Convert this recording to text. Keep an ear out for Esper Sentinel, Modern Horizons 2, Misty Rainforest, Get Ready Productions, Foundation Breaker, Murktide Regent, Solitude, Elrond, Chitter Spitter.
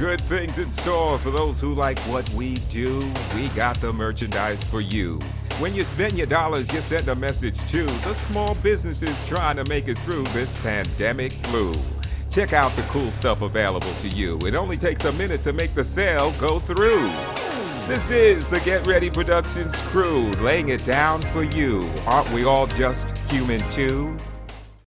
good things in store for those who like what we do. We got the merchandise for you. When you spend your dollars, you send a message to the small businesses trying to make it through this pandemic flu. Check out the cool stuff available to you. It only takes a minute to make the sale go through. This is the Get Ready Productions crew laying it down for you. Aren't we all just human too?